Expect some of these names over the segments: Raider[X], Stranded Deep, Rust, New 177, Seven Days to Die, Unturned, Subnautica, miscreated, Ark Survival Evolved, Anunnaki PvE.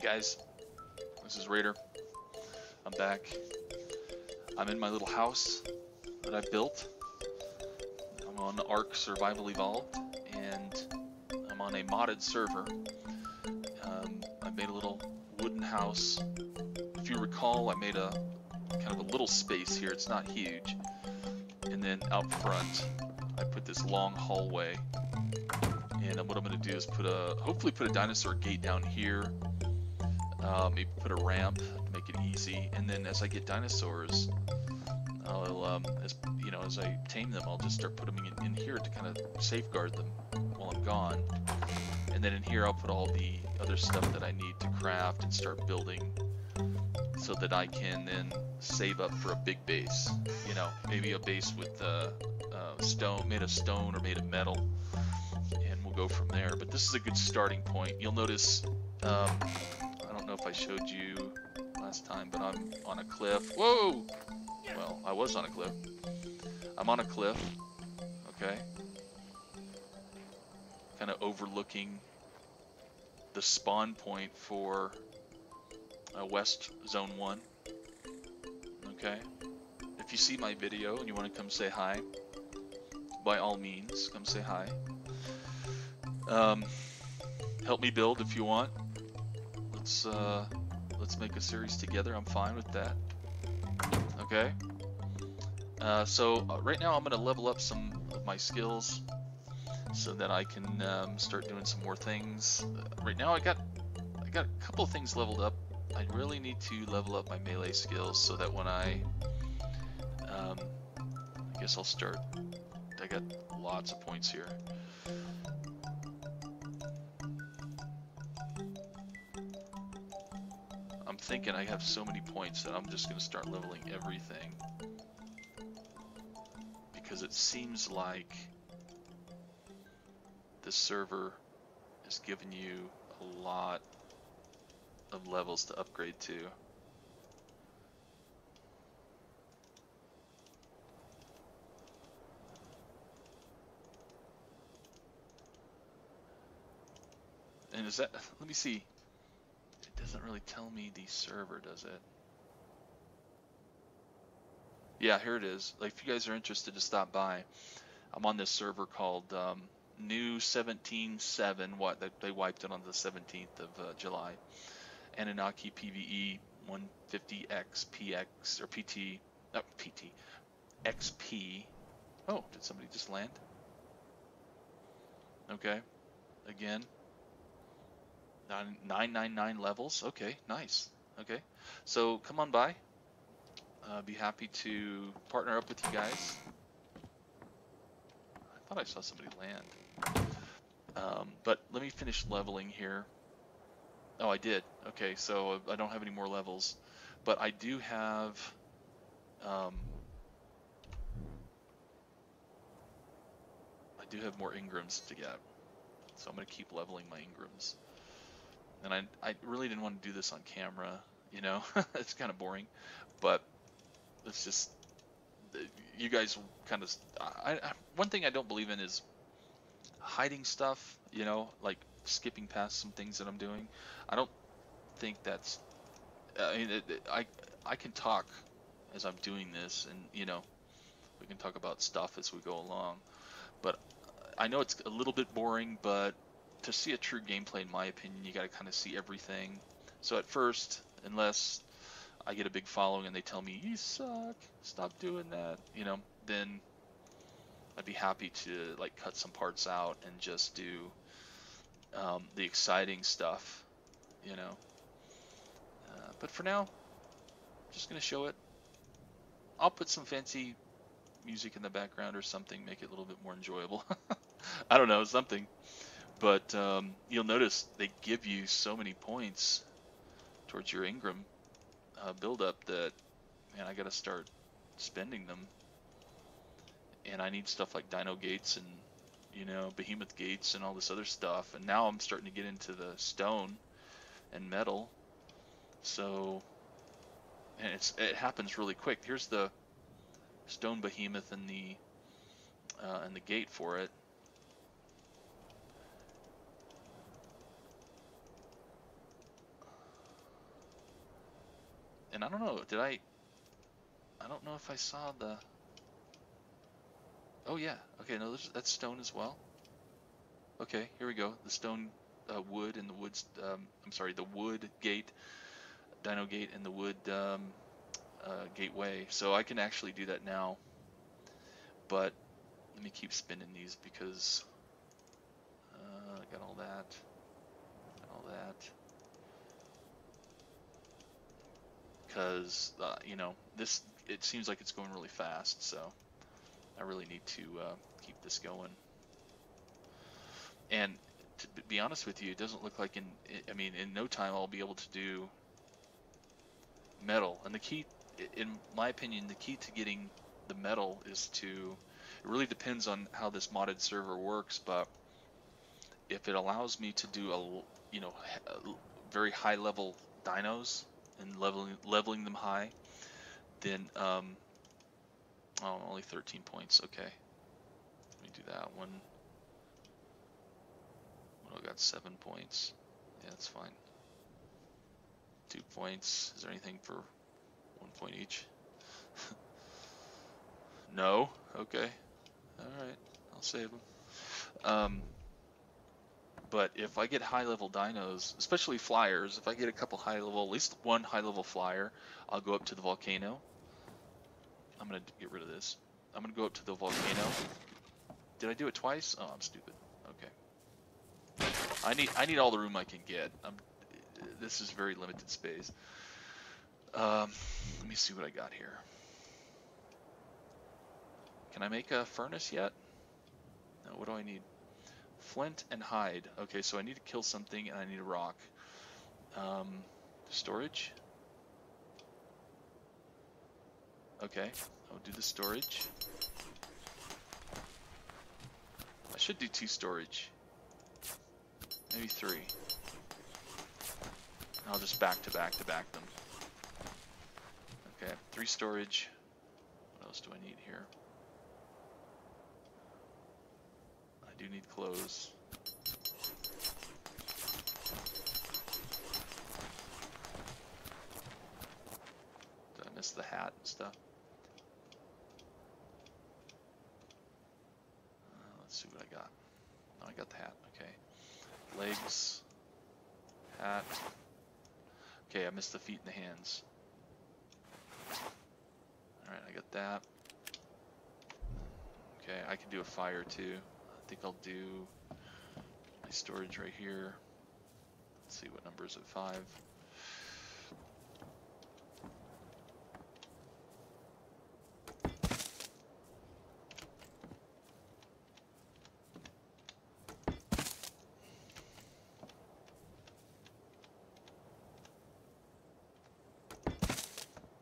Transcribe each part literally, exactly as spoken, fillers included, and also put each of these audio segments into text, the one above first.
Hey guys, this is Raider. I'm back. I'm in my little house that I built. I'm on Ark Survival Evolved, and I'm on a modded server. Um, I made a little wooden house. If you recall, I made a kind of a little space here. It's not huge. And then out front, I put this long hallway. And what I'm going to do is put a, hopefully put a dinosaur gate down here. Uh, maybe put a ramp to make it easy, and then as I get dinosaurs, I'll, um, as, you know, as I tame them, I'll just start putting them in, in here to kind of safeguard them while I'm gone. And then in here, I'll put all the other stuff that I need to craft and start building, so that I can then save up for a big base. You know, maybe a base with uh, uh, stone, made of stone or made of metal, and we'll go from there. But this is a good starting point. You'll notice. Um, I don't know if I showed you last time, but I'm on a cliff. Whoa! Well, I was on a cliff. I'm on a cliff, okay? Kind of overlooking the spawn point for uh, West Zone one, okay? If you see my video and you want to come say hi, by all means, come say hi. Um, help me build if you want. Let's, uh, let's make a series together. I'm fine with that. Okay. Uh, so uh, right now I'm going to level up some of my skills so that I can um, start doing some more things. Uh, right now I got I got a couple of things leveled up. I really need to level up my melee skills so that when I um, I guess I'll start. I got lots of points here. Thinking I have so many points that I'm just going to start leveling everything, because it seems like the server has given you a lot of levels to upgrade to. And is that, let me see. Doesn't really tell me the server, does it? Yeah, here it is. Like, if you guys are interested to stop by, I'm on this server called um, New one seventy-seven. What they, they wiped it on the seventeenth of uh, July. Anunnaki PvE one fifty X P X or PT, oh, PT XP. Oh, did somebody just land? Okay, again. nine nine nine levels. Okay, nice. Okay, so come on by. Uh, be happy to partner up with you guys. I thought I saw somebody land. Um, but let me finish leveling here. Oh, I did. Okay, so I don't have any more levels. But I do have... Um, I do have more Ingrams to get. So I'm going to keep leveling my Ingrams. And I, I really didn't want to do this on camera, you know, it's kind of boring, but it's just, you guys kind of, I, I, one thing I don't believe in is hiding stuff, you know, like skipping past some things that I'm doing. I don't think that's, I mean, it, it, I, I can talk as I'm doing this, and, you know, we can talk about stuff as we go along, but I know it's a little bit boring, but to see a true gameplay, in my opinion, you got to kind of see everything. So at first, unless I get a big following and they tell me, you suck, stop doing that, you know, then I'd be happy to, like, cut some parts out and just do um, the exciting stuff, you know. Uh, but for now, I'm just going to show it. I'll put some fancy music in the background or something, make it a little bit more enjoyable. I don't know, something. But um, you'll notice they give you so many points towards your Ingram uh, build-up that, man, I got to start spending them. And I need stuff like Dino Gates and, you know, Behemoth Gates and all this other stuff. And now I'm starting to get into the stone and metal. So, and it's, it happens really quick. Here's the stone behemoth and the uh, and the gate for it. And I don't know, did I... I don't know if I saw the... Oh yeah, okay, no, that's stone as well. Okay, here we go. The stone uh, wood and the woods... Um, I'm sorry, the wood gate, dino gate, and the wood um, uh, gateway. So I can actually do that now. But let me keep spinning these because... Uh, I got all that. Got all that. Because, uh, you know, this, it seems like it's going really fast, so I really need to uh, keep this going. And to be honest with you, it doesn't look like in, I mean, in no time I'll be able to do metal. And the key, in my opinion, the key to getting the metal is to, it really depends on how this modded server works, but if it allows me to do a, you know, a very high level dinos, and leveling leveling them high, then um, oh, only thirteen points. Okay, let me do that one. Well, I got seven points. Yeah, that's fine. Two points. Is there anything for one point each? No. Okay. All right. I'll save them. Um, But if I get high-level dinos, especially flyers, if I get a couple high-level, at least one high-level flyer, I'll go up to the volcano. I'm going to get rid of this. I'm going to go up to the volcano. Did I do it twice? Oh, I'm stupid. Okay. I need I need all the room I can get. I'm, this is very limited space. Um, let me see what I got here. Can I make a furnace yet? No, what do I need? Flint and hide. Okay, so I need to kill something and I need a rock. Um, storage. Okay, I'll do the storage. I should do two storage. Maybe three. And I'll just back to back to back them. Okay, three storage. What else do I need here? I do need clothes. Did I miss the hat and stuff? Uh, let's see what I got. Oh, I got the hat. Okay. Legs. Hat. Okay, I missed the feet and the hands. Alright, I got that. Okay, I can do a fire too. I think I'll do my storage right here. Let's see what number is at five.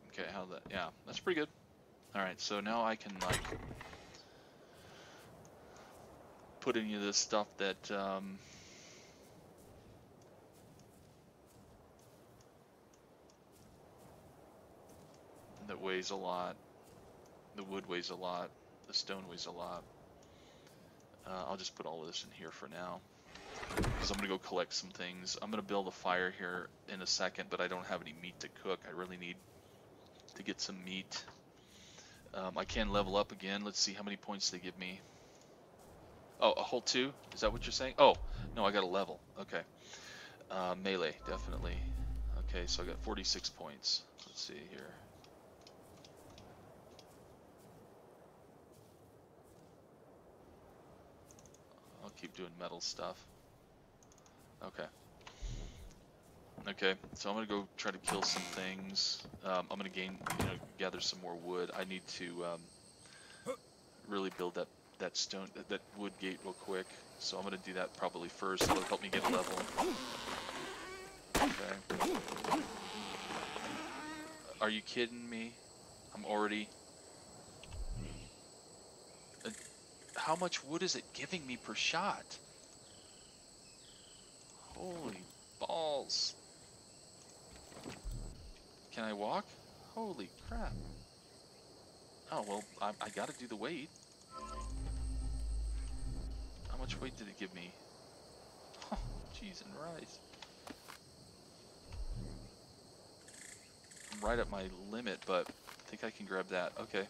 Okay, how that? Yeah, that's pretty good. All right, so now I can like. Put any of this stuff that um, that weighs a lot. The wood weighs a lot. The stone weighs a lot. Uh, I'll just put all this in here for now, because I'm gonna go collect some things. I'm gonna build a fire here in a second, but I don't have any meat to cook. I really need to get some meat. Um, I can level up again. Let's see how many points they give me. Oh, a whole two? Is that what you're saying? Oh, no, I got a level. Okay. Uh, melee, definitely. Okay, so I got forty-six points. Let's see here. I'll keep doing metal stuff. Okay. Okay, so I'm going to go try to kill some things. Um, I'm going to gain, you know, gather some more wood. I need to um, really build that. That stone, that wood gate, real quick. So I'm gonna do that probably first. It'll help me get a level. Okay. Are you kidding me? I'm already. Uh, how much wood is it giving me per shot? Holy balls! Can I walk? Holy crap! Oh well, I, I gotta do the weight. How much weight did it give me? Oh, geez, and rice. right at my limit, but I think I can grab that. Okay.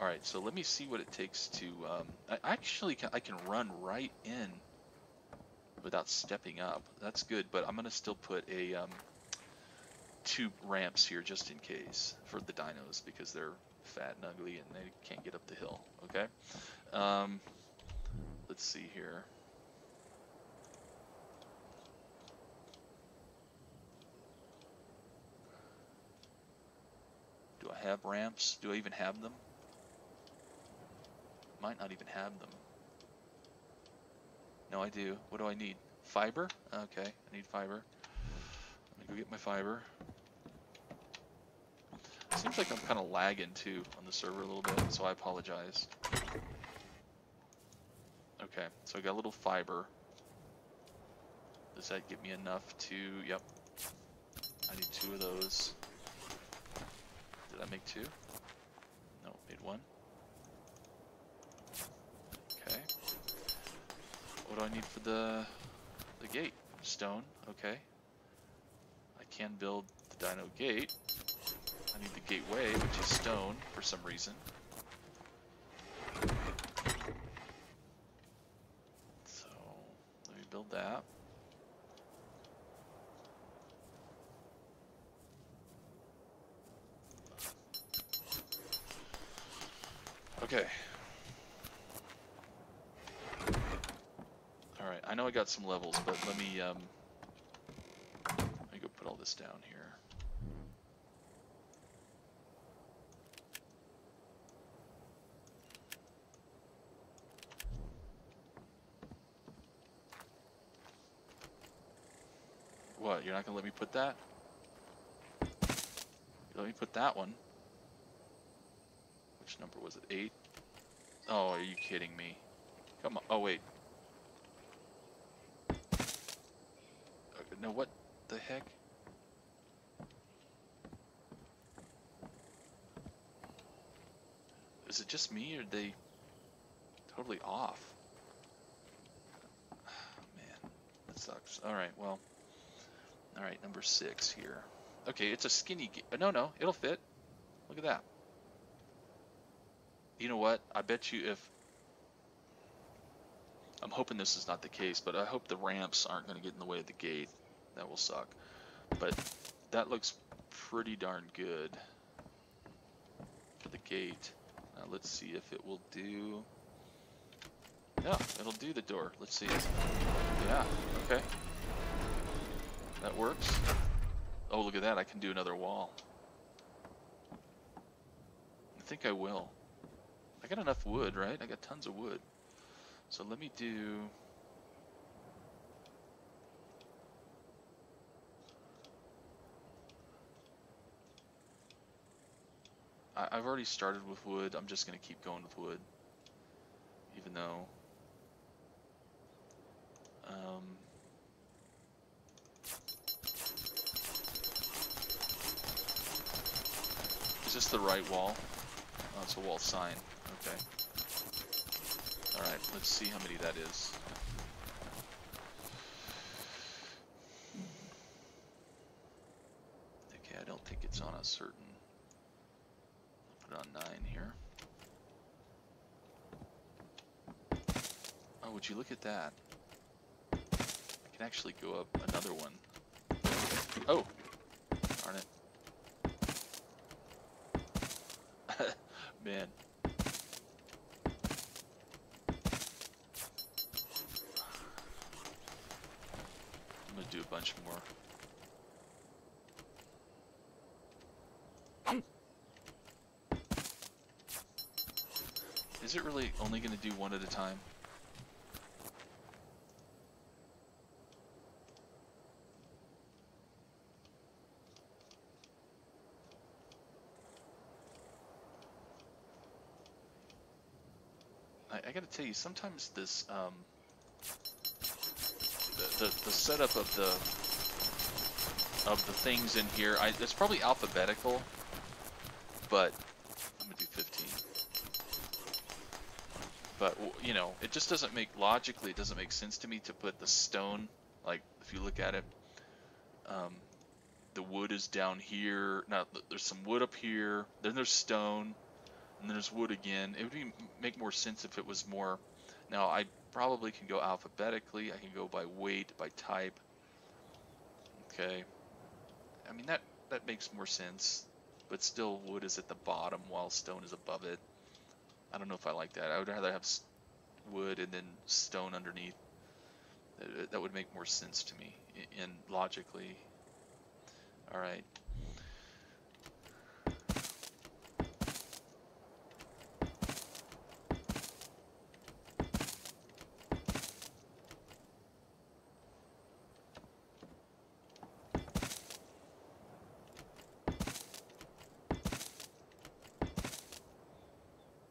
All right, so let me see what it takes to, um, I actually, can, I can run right in without stepping up. That's good, but I'm gonna still put a, um, two ramps here just in case for the dinos because they're fat and ugly and they can't get up the hill, okay? Um, let's see here. Do I have ramps? Do I even have them? Might not even have them. No, I do. What do I need? Fiber? Okay, I need fiber. I'm gonna go get my fiber. Seems like I'm kind of lagging too on the server a little bit, so I apologize. Okay, so I got a little fiber. Does that give me enough to, yep. I need two of those. Did I make two? No, made one. Okay. What do I need for the the gate? Stone, okay. I can build the dino gate. I need the gateway, which is stone for some reason. So, let me build that. Okay. Alright, I know I got some levels, but let me, um, let me go put all this down here. What, you're not gonna let me put that? Let me put that one. Which number was it? Eight? Oh, are you kidding me? Come on. Oh, wait. No, what the heck? Is it just me, or are they totally off? Oh, man, that sucks. All right, well. All right, number six here. Okay, it's a skinny gate. No, no, it'll fit. Look at that. You know what? I bet you if... I'm hoping this is not the case, but I hope the ramps aren't going to get in the way of the gate. That will suck. But that looks pretty darn good for the gate. Now let's see if it will do... Yeah, it'll do the door. Let's see. Yeah, okay. That works. Oh, look at that. I can do another wall. I think I will. I got enough wood, right? I got tons of wood. So let me do... I, I've already started with wood. I'm just going to keep going with wood. Even though... Um... Is this the right wall? Oh, it's a wall sign. Okay. Alright, let's see how many that is. Okay, I don't think it's on a certain... I'll put it on nine here. Oh, would you look at that? I can actually go up another one. Oh! Darn it. Man. I'm gonna do a bunch more. Is it really only gonna do one at a time? I gotta tell you, sometimes this, um, the, the, the setup of the, of the things in here, I, it's probably alphabetical, but, I'm gonna do fifteen, but, you know, it just doesn't make, logically, it doesn't make sense to me to put the stone, like, if you look at it, um, the wood is down here. Now, there's some wood up here. Then there's stone. And then there's wood again. It would be, make more sense if it was more... Now, I probably can go alphabetically. I can go by weight, by type. Okay. I mean, that, that makes more sense. But still, wood is at the bottom while stone is above it. I don't know if I like that. I would rather have wood and then stone underneath. That would make more sense to me, and logically. All right.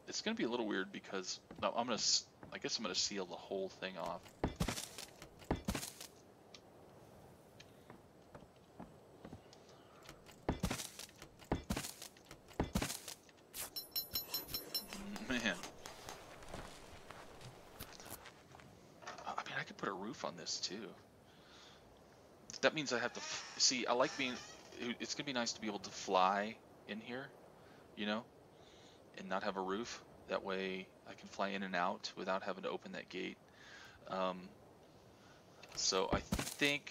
It's going to be a little weird because no, I'm going to. I guess I'm going to seal the whole thing off. Too. That means I have to f see. I like being. It's gonna be nice to be able to fly in here, you know, and not have a roof. That way, I can fly in and out without having to open that gate. Um, so I think.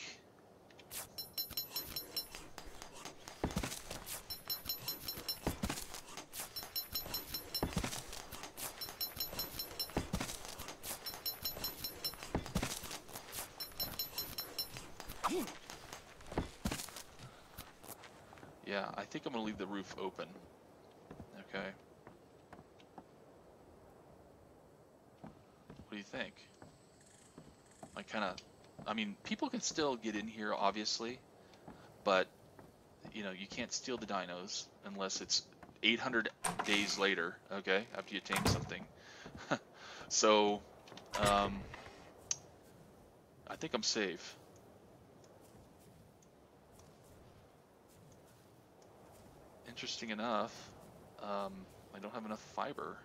Yeah, I think I'm going to leave the roof open. Okay. What do you think? I kind of... I mean, people can still get in here, obviously. But, you know, you can't steal the dinos unless it's eight hundred days later, okay? After you tame something. So, um... I think I'm safe. Interesting enough, um, I don't have enough fiber.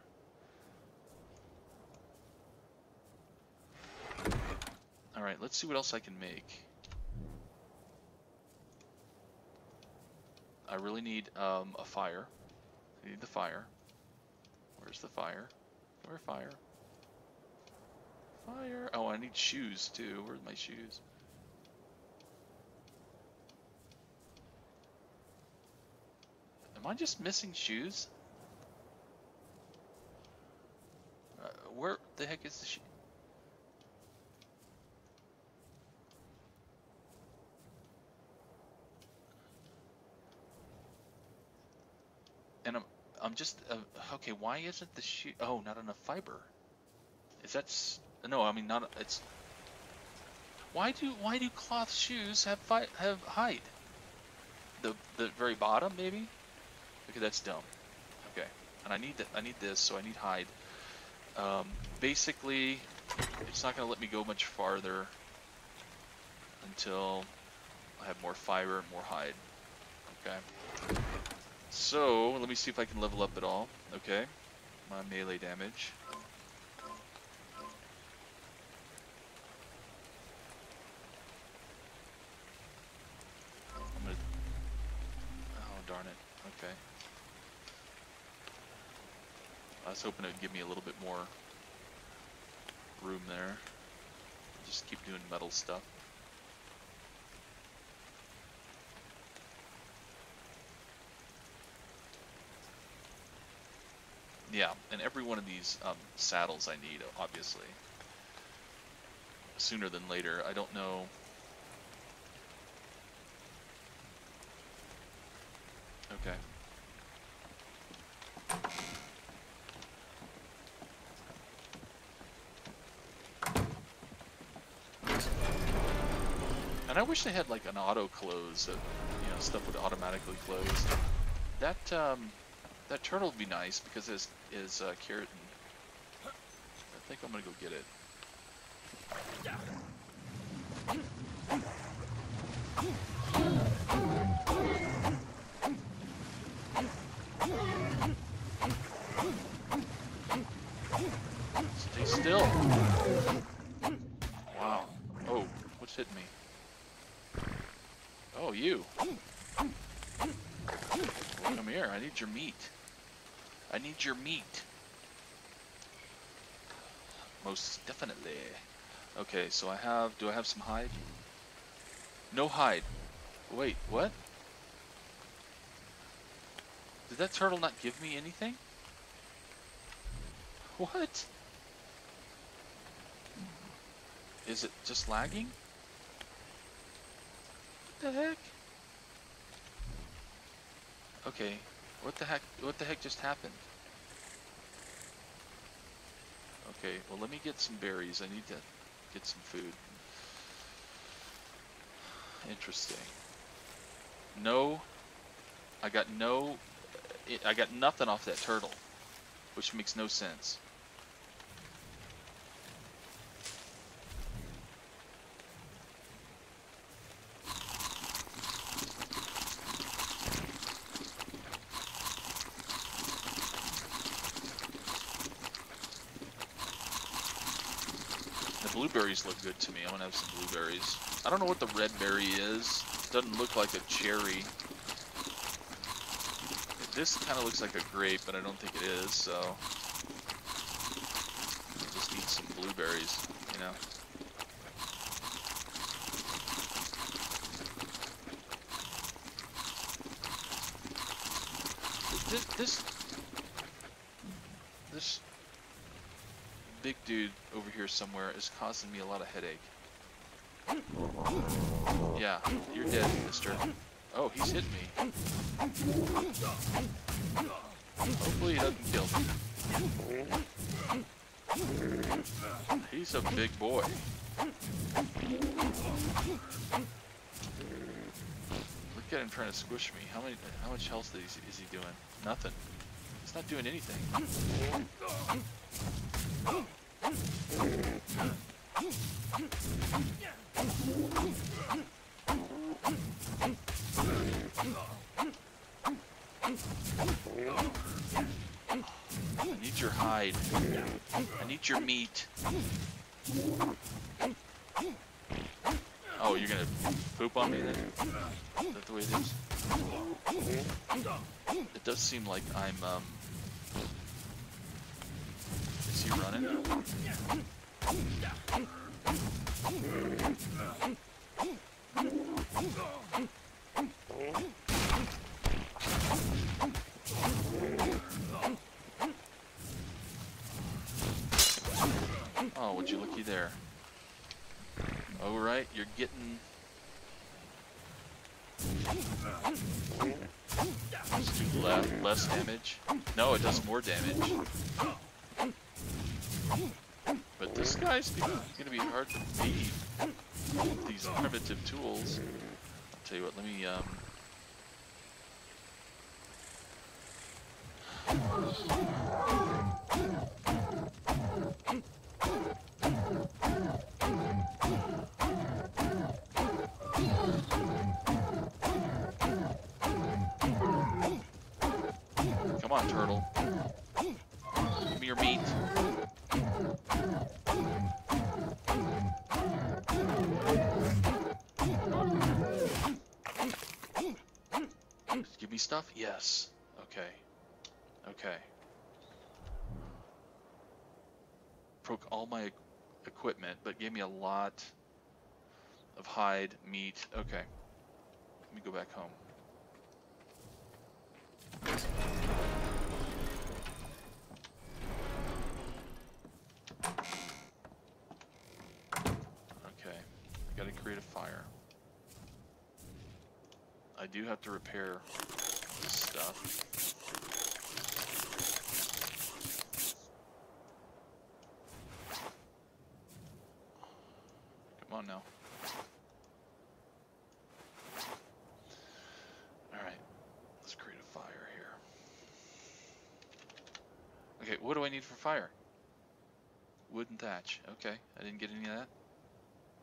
All right, let's see what else I can make. I really need um, a fire. I need the fire. Where's the fire? Where fire? Fire. Oh, I need shoes too. Where's my shoes? Am I just missing shoes? Uh, where the heck is the shoe? And I'm, I'm just, uh, okay, why isn't the shoe, oh, not enough fiber. Is that, no, I mean, not, it's, why do, why do cloth shoes have fi have height? The, the very bottom, maybe? Okay, that's dumb. Okay, and I need that. I need this, so I need hide. Um, basically, it's not gonna let me go much farther until I have more fiber and more hide. Okay. So let me see if I can level up at all. Okay, my melee damage. I'm gonna. Oh darn it. Okay. I was hoping it would give me a little bit more room there. Just keep doing metal stuff. Yeah, and every one of these um, saddles I need, obviously. Sooner than later. I don't know. Okay. And I wish they had like an auto close, that, you know, stuff would automatically close. That um, that turtle would be nice because it's is uh, keratin. I think I'm gonna go get it. Stay still. Wow. Oh, what's hitting me? You. Come here, I need your meat. I need your meat. Most definitely. Okay, so I have, do I have some hide? No hide. Wait, what? Did that turtle not give me anything? What? Is it just lagging? What the heck? Okay, what the heck, what the heck just happened? Okay, well let me get some berries. I need to get some food. Interesting. No, I got no, it, I got nothing off that turtle, which makes no sense. Blueberries look good to me. I'm gonna have some blueberries. I don't know what the red berry is. It doesn't look like a cherry. This kind of looks like a grape, but I don't think it is, so I'll just eat some blueberries, you know. This, this, this big dude over here somewhere is causing me a lot of headache. Yeah, you're dead, mister. Oh, he's hit me. Hopefully he doesn't kill me. He's a big boy. Look at him trying to squish me. How many? How much health is he, is he doing? Nothing. He's not doing anything. I need your hide. I need your meat. Oh, you're gonna poop on me then? Is that the way it is? It does seem like I'm, um... is he running? Oh, would you looky there? All right, you're getting less, less damage. No, it does more damage. But this guy's gonna be hard to beat with these primitive tools. I'll tell you what, let me um. Come on, turtle. Give me your meat. Give me stuff? Yes. Okay. Okay. Broke all my equipment, but gave me a lot of hide, meat. Okay. Let me go back home. Okay. I gotta create a fire. I do have to repair this stuff. Come on now. Alright, let's create a fire here. Okay, what do I need for fire? Wood and thatch. Okay, I didn't get any of that.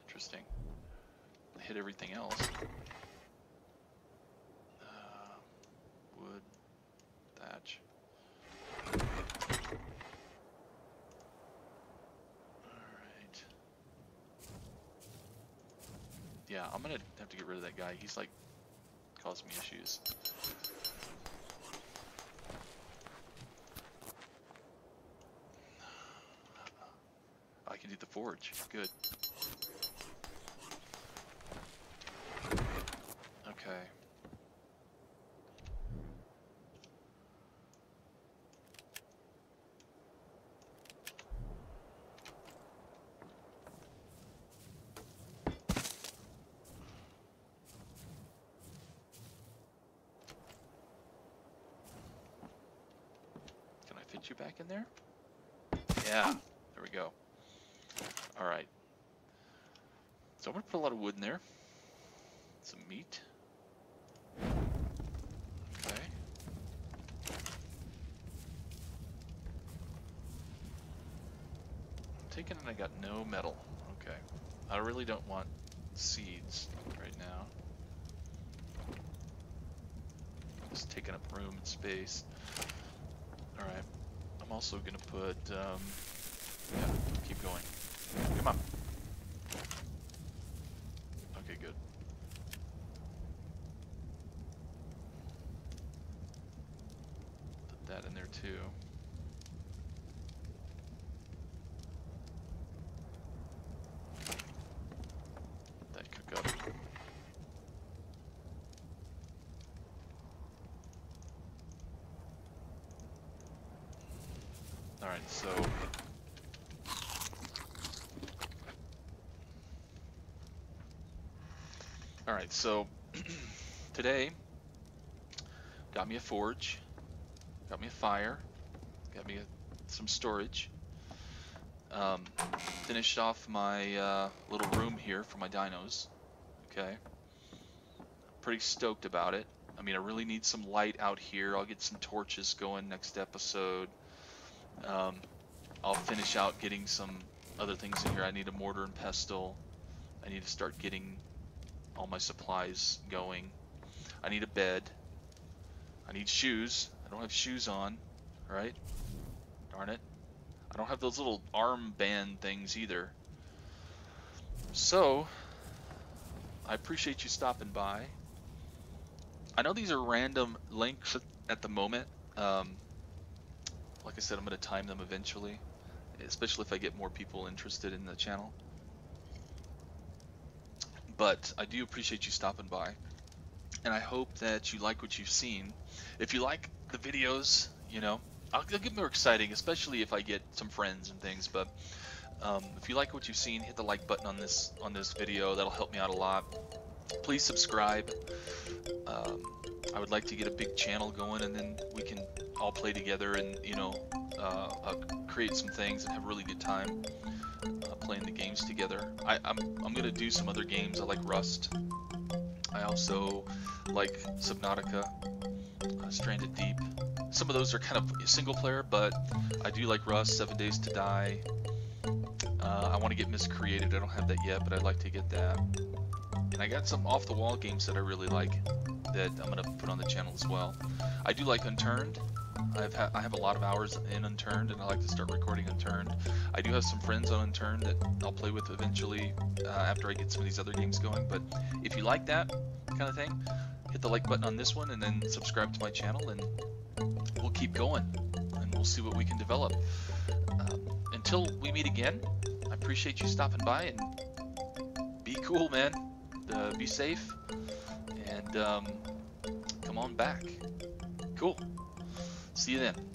Interesting. I hit everything else. Uh, wood, thatch. Yeah, I'm gonna have to get rid of that guy. He's like caused me issues. I can do the forge. Good. Okay. You back in there? Yeah, there we go. All right. So I'm gonna put a lot of wood in there. Some meat. Okay. I'm taking and I got no metal. Okay. I really don't want seeds right now. Just taking up room and space. All right. I'm also gonna put, um, yeah, keep going. Come on. Okay, good. Put that in there too. Let that cook up. Alright, so Alright, so today got me a forge, got me a fire, got me a, some storage. Um, finished off my uh, little room here for my dinos. Okay. Pretty stoked about it. I mean, I really need some light out here. I'll get some torches going next episode. Um, I'll finish out getting some other things in here. I need a mortar and pestle. I need to start getting all my supplies going. I need a bed. I need shoes. I don't have shoes on, right? Darn it. I don't have those little armband things either. So, I appreciate you stopping by. I know these are random links at the moment. Um... Like I said, I'm going to time them eventually, especially if I get more people interested in the channel. But I do appreciate you stopping by, and I hope that you like what you've seen. If you like the videos, you know, I'll, I'll get more exciting, especially if I get some friends and things. But um, if you like what you've seen, hit the like button on this on this video. That'll help me out a lot. Please subscribe. Um, I would like to get a big channel going, and then we can all play together and, you know, uh, uh, create some things and have a really good time uh, playing the games together. I, I'm, I'm going to do some other games. I like Rust. I also like Subnautica, uh, Stranded Deep. Some of those are kind of single player, but I do like Rust, Seven Days to Die. Uh, I want to get Miscreated. I don't have that yet, but I'd like to get that. And I got some off-the-wall games that I really like that I'm going to put on the channel as well. I do like Unturned. I've ha I have a lot of hours in Unturned, and I like to start recording Unturned. I do have some friends on Unturned that I'll play with eventually uh, after I get some of these other games going. But if you like that kind of thing, hit the like button on this one and then subscribe to my channel, and we'll keep going, and we'll see what we can develop. Uh, until we meet again, I appreciate you stopping by, and be cool, man. Uh, be safe, and um, come on back. Cool. See you then.